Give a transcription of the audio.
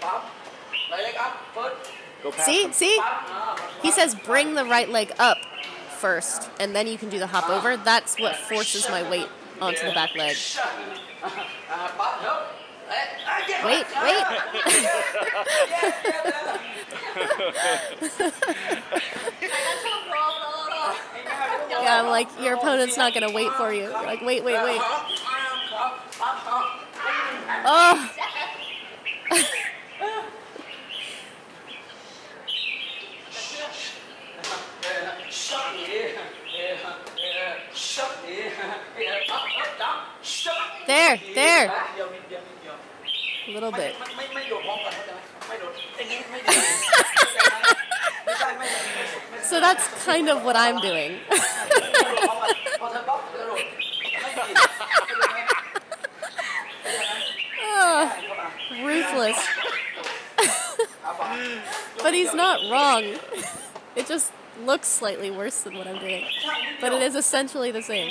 Pop. Right leg up, foot. Go past him. See? Pop. He says bring the right leg up first, and then you can do the hop over. That's what forces my weight onto the back leg. Pop. Nope. Wait. Yeah, I'm like, your opponent's not going to wait for you. You're like, wait. Oh! There. A little bit. So that's kind of what I'm doing. Oh, ruthless. But he's not wrong. It just looks slightly worse than what I'm doing. But it is essentially the same.